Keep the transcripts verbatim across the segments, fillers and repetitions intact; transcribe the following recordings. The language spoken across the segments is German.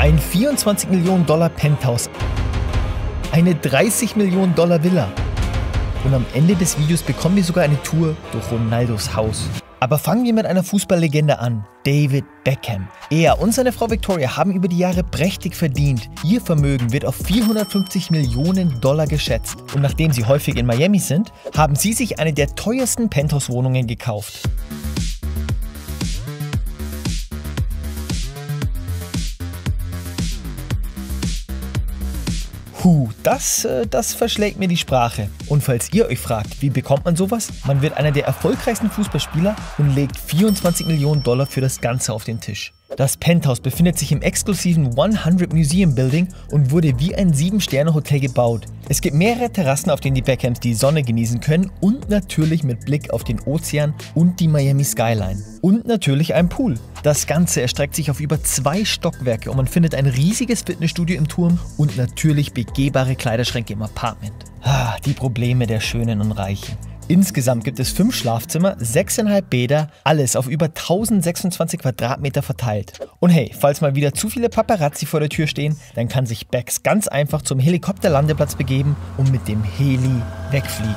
ein vierundzwanzig Millionen Dollar Penthouse, eine dreißig Millionen Dollar Villa. Und am Ende des Videos bekommen wir sogar eine Tour durch Ronaldos Haus. Aber fangen wir mit einer Fußballlegende an, David Beckham. Er und seine Frau Victoria haben über die Jahre prächtig verdient. Ihr Vermögen wird auf vierhundertfünfzig Millionen Dollar geschätzt. Und nachdem sie häufig in Miami sind, haben sie sich eine der teuersten Penthouse-Wohnungen gekauft. Puh, das, das verschlägt mir die Sprache. Und falls ihr euch fragt, wie bekommt man sowas? Man wird einer der erfolgreichsten Fußballspieler und legt vierundzwanzig Millionen Dollar für das Ganze auf den Tisch. Das Penthouse befindet sich im exklusiven hundert Museum Building und wurde wie ein sieben Sterne Hotel gebaut. Es gibt mehrere Terrassen, auf denen die Beckhams die Sonne genießen können und natürlich mit Blick auf den Ozean und die Miami Skyline. Und natürlich ein Pool. Das Ganze erstreckt sich auf über zwei Stockwerke und man findet ein riesiges Fitnessstudio im Turm und natürlich begehbare Kleiderschränke im Apartment. Ah, die Probleme der Schönen und Reichen. Insgesamt gibt es fünf Schlafzimmer, sechseinhalb Bäder, alles auf über tausendsechsundzwanzig Quadratmeter verteilt. Und hey, falls mal wieder zu viele Paparazzi vor der Tür stehen, dann kann sich Becks ganz einfach zum Helikopterlandeplatz begeben und mit dem Heli wegfliegen.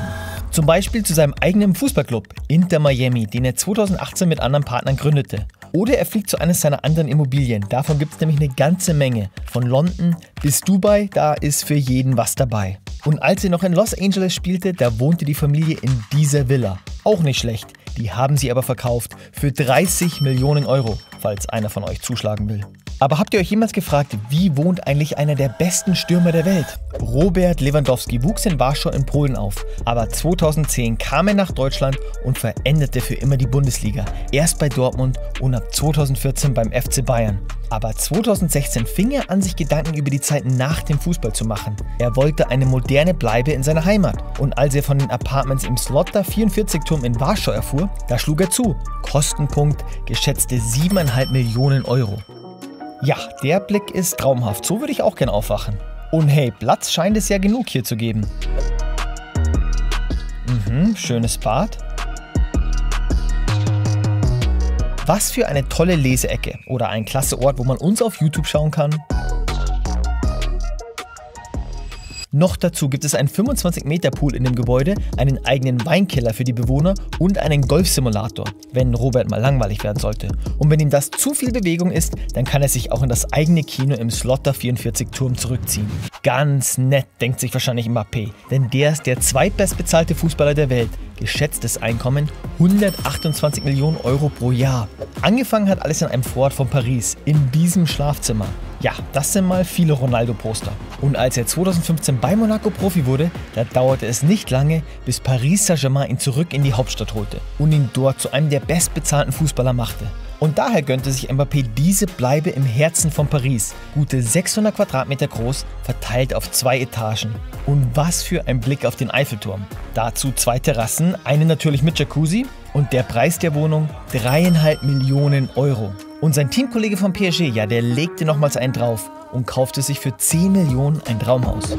Zum Beispiel zu seinem eigenen Fußballclub, Inter Miami, den er zweitausendachtzehn mit anderen Partnern gründete. Oder er fliegt zu eines seiner anderen Immobilien, davon gibt es nämlich eine ganze Menge. Von London bis Dubai, da ist für jeden was dabei. Und als er noch in Los Angeles spielte, da wohnte die Familie in dieser Villa. Auch nicht schlecht, die haben sie aber verkauft für dreißig Millionen Euro, falls einer von euch zuschlagen will. Aber habt ihr euch jemals gefragt, wie wohnt eigentlich einer der besten Stürmer der Welt? Robert Lewandowski wuchs in Warschau in Polen auf, aber zweitausendzehn kam er nach Deutschland und veränderte für immer die Bundesliga. Erst bei Dortmund und ab zweitausendvierzehn beim F C Bayern. Aber zweitausendsechzehn fing er an, sich Gedanken über die Zeit nach dem Fußball zu machen. Er wollte eine moderne Bleibe in seiner Heimat. Und als er von den Apartments im Slotta vierundvierzig Turm in Warschau erfuhr, da schlug er zu. Kostenpunkt geschätzte siebeneinhalb Millionen Euro. Ja, der Blick ist traumhaft, so würde ich auch gern aufwachen. Und hey, Platz scheint es ja genug hier zu geben. Mhm, schönes Bad. Was für eine tolle Leseecke oder ein klasse Ort, wo man uns auf YouTube schauen kann. Noch dazu gibt es einen fünfundzwanzig Meter Pool in dem Gebäude, einen eigenen Weinkeller für die Bewohner und einen Golfsimulator, wenn Robert mal langweilig werden sollte. Und wenn ihm das zu viel Bewegung ist, dann kann er sich auch in das eigene Kino im Slotta vierundvierzig Turm zurückziehen. Ganz nett, denkt sich wahrscheinlich Mbappé, denn der ist der zweitbestbezahlte Fußballer der Welt. Geschätztes Einkommen hundertachtundzwanzig Millionen Euro pro Jahr. Angefangen hat alles in einem Vorort von Paris, in diesem Schlafzimmer. Ja, das sind mal viele Ronaldo-Poster. Und als er zweitausendfünfzehn bei Monaco Profi wurde, da dauerte es nicht lange, bis Paris Saint-Germain ihn zurück in die Hauptstadt holte und ihn dort zu einem der bestbezahlten Fußballer machte. Und daher gönnte sich Mbappé diese Bleibe im Herzen von Paris, gute sechshundert Quadratmeter groß, verteilt auf zwei Etagen. Und was für ein Blick auf den Eiffelturm. Dazu zwei Terrassen, eine natürlich mit Jacuzzi und der Preis der Wohnung drei Komma fünf Millionen Euro. Und sein Teamkollege von P S G, ja, der legte nochmals einen drauf und kaufte sich für zehn Millionen ein Traumhaus.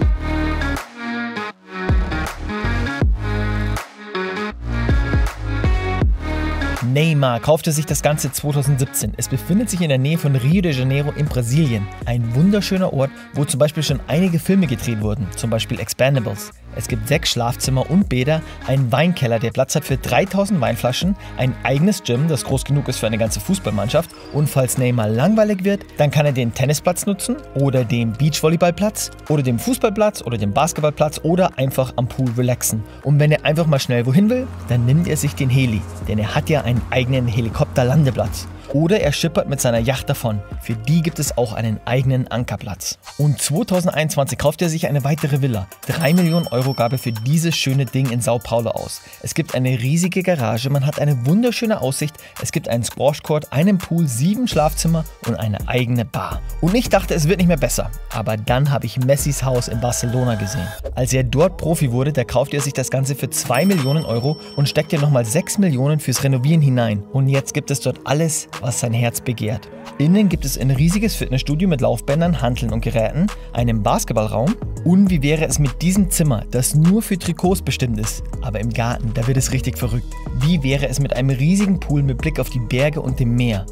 Neymar kaufte sich das Ganze zweitausendsiebzehn. Es befindet sich in der Nähe von Rio de Janeiro in Brasilien. Ein wunderschöner Ort, wo zum Beispiel schon einige Filme gedreht wurden, zum Beispiel Expendables. Es gibt sechs Schlafzimmer und Bäder, einen Weinkeller, der Platz hat für dreitausend Weinflaschen, ein eigenes Gym, das groß genug ist für eine ganze Fußballmannschaft. Und falls Neymar langweilig wird, dann kann er den Tennisplatz nutzen oder den Beachvolleyballplatz oder den Fußballplatz oder den Basketballplatz oder einfach am Pool relaxen. Und wenn er einfach mal schnell wohin will, dann nimmt er sich den Heli, denn er hat ja einen eigenen Helikopterlandeplatz. Oder er schippert mit seiner Yacht davon. Für die gibt es auch einen eigenen Ankerplatz. Und zweitausendeinundzwanzig kauft er sich eine weitere Villa. drei Millionen Euro gab er für dieses schöne Ding in Sao Paulo aus. Es gibt eine riesige Garage, man hat eine wunderschöne Aussicht, es gibt einen Squash-Court, einen Pool, sieben Schlafzimmer und eine eigene Bar. Und ich dachte, es wird nicht mehr besser. Aber dann habe ich Messis Haus in Barcelona gesehen. Als er dort Profi wurde, da kaufte er sich das Ganze für zwei Millionen Euro und steckte nochmal sechs Millionen fürs Renovieren hinein. Und jetzt gibt es dort alles, was sein Herz begehrt. Innen gibt es ein riesiges Fitnessstudio mit Laufbändern, Hanteln und Geräten, einem Basketballraum und wie wäre es mit diesem Zimmer, das nur für Trikots bestimmt ist. Aber im Garten, da wird es richtig verrückt. Wie wäre es mit einem riesigen Pool mit Blick auf die Berge und dem Meer?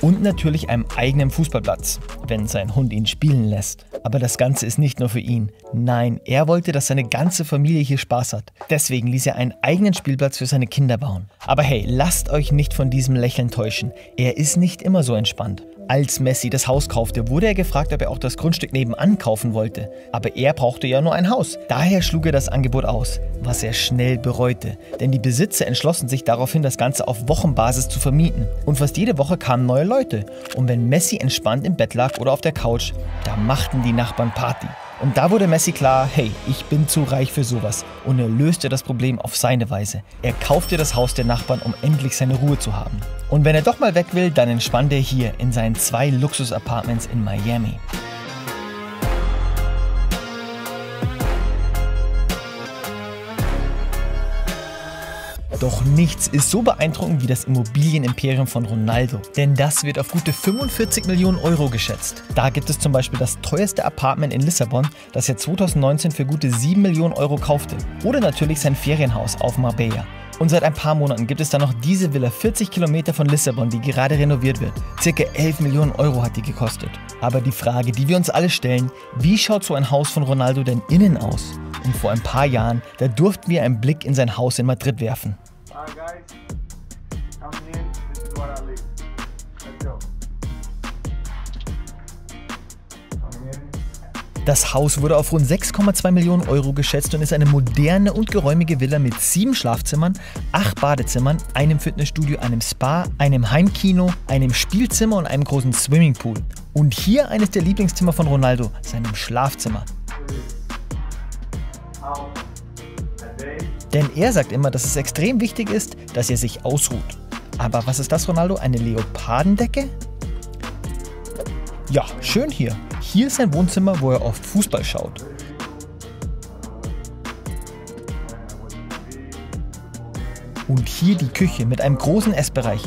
und natürlich einem eigenen Fußballplatz, wenn sein Hund ihn spielen lässt. Aber das Ganze ist nicht nur für ihn. Nein, er wollte, dass seine ganze Familie hier Spaß hat. Deswegen ließ er einen eigenen Spielplatz für seine Kinder bauen. Aber hey, lasst euch nicht von diesem Lächeln täuschen. Er ist nicht immer so entspannt. Als Messi das Haus kaufte, wurde er gefragt, ob er auch das Grundstück nebenan kaufen wollte. Aber er brauchte ja nur ein Haus. Daher schlug er das Angebot aus, was er schnell bereute. Denn die Besitzer entschlossen sich daraufhin, das Ganze auf Wochenbasis zu vermieten. Und fast jede Woche kamen neue Leute. Und wenn Messi entspannt im Bett lag oder auf der Couch, da machten die Nachbarn Party. Und da wurde Messi klar, hey, ich bin zu reich für sowas. Und er löste das Problem auf seine Weise. Er kaufte das Haus der Nachbarn, um endlich seine Ruhe zu haben. Und wenn er doch mal weg will, dann entspannt er hier in seinen zwei Luxus-Apartments in Miami. Doch nichts ist so beeindruckend wie das Immobilienimperium von Ronaldo. Denn das wird auf gute fünfundvierzig Millionen Euro geschätzt. Da gibt es zum Beispiel das teuerste Apartment in Lissabon, das er zweitausendneunzehn für gute sieben Millionen Euro kaufte. Oder natürlich sein Ferienhaus auf Madeira. Und seit ein paar Monaten gibt es dann noch diese Villa vierzig Kilometer von Lissabon, die gerade renoviert wird. Circa elf Millionen Euro hat die gekostet. Aber die Frage, die wir uns alle stellen, wie schaut so ein Haus von Ronaldo denn innen aus? Und vor ein paar Jahren, da durften wir einen Blick in sein Haus in Madrid werfen. Das Haus wurde auf rund sechs Komma zwei Millionen Euro geschätzt und ist eine moderne und geräumige Villa mit sieben Schlafzimmern, acht Badezimmern, einem Fitnessstudio, einem Spa, einem Heimkino, einem Spielzimmer und einem großen Swimmingpool. Und hier eines der Lieblingszimmer von Ronaldo, seinem Schlafzimmer. Denn er sagt immer, dass es extrem wichtig ist, dass er sich ausruht. Aber was ist das, Ronaldo? Eine Leopardendecke? Ja, schön hier. Hier ist sein Wohnzimmer, wo er oft Fußball schaut. Und hier die Küche mit einem großen Essbereich.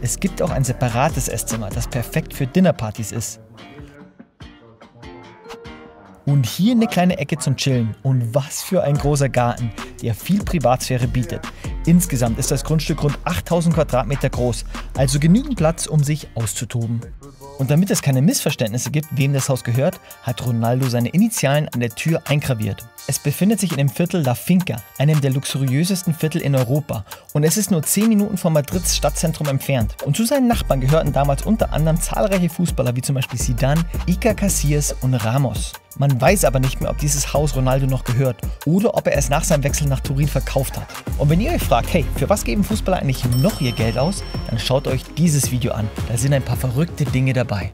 Es gibt auch ein separates Esszimmer, das perfekt für Dinnerpartys ist. Und hier eine kleine Ecke zum Chillen. Und was für ein großer Garten, der viel Privatsphäre bietet. Insgesamt ist das Grundstück rund achttausend Quadratmeter groß, also genügend Platz, um sich auszutoben. Und damit es keine Missverständnisse gibt, wem das Haus gehört, hat Ronaldo seine Initialen an der Tür eingraviert. Es befindet sich in dem Viertel La Finca, einem der luxuriösesten Viertel in Europa. Und es ist nur zehn Minuten von Madrids Stadtzentrum entfernt. Und zu seinen Nachbarn gehörten damals unter anderem zahlreiche Fußballer wie zum Beispiel Zidane, Iker Casillas und Ramos. Man weiß aber nicht mehr, ob dieses Haus Ronaldo noch gehört oder ob er es nach seinem Wechsel nach Turin verkauft hat. Und wenn ihr euch fragt, hey, für was geben Fußballer eigentlich noch ihr Geld aus, dann schaut euch dieses Video an, da sind ein paar verrückte Dinge dabei.